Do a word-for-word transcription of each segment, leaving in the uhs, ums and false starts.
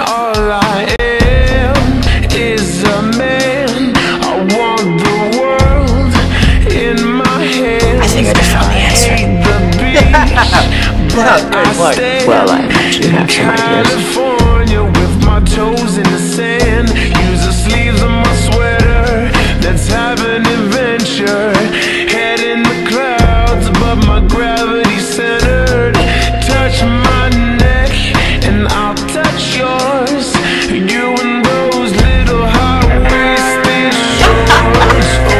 all I am is a man. I want the world in my hands. I think I just found the answer. The well, I actually have some California ideas. With my toes in the sand, use the sleeves of my sweater. Let's have an adventure. Head in the clouds, but my gravity centered. Touch my neck, and I'll touch yours. You and those little high-waisted shorts. Oh,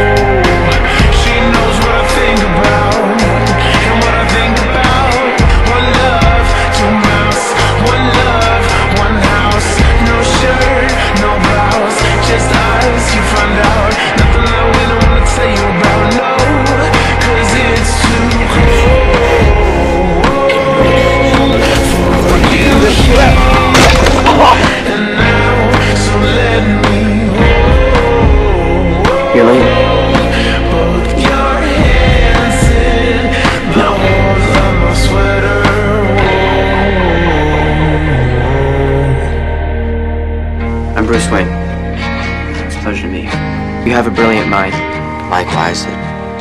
she knows what I think about, and what I think about. One love, two mouths. One love, one house. No shirt, no blouse, just eyes. You find out nothing I really wanna tell you about. No, 'cause it's too cold for you here. And now, so let me hold. You're late. Both your hands in the holes of my sweater. I'm Bruce Wayne. It's a pleasure to meet you. You have a brilliant mind. Likewise,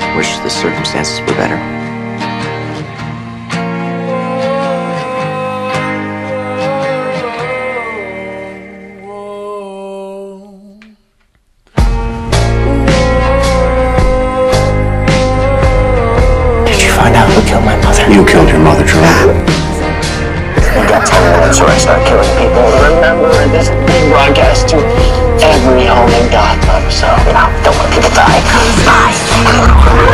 I wish the circumstances were better. Did you find out who killed my mother? You killed your mother, Jerome. We've got ten minutes or I start killing people. Remember, this is being broadcast to every home in Gotham, so, you know, don't let people die. Bye.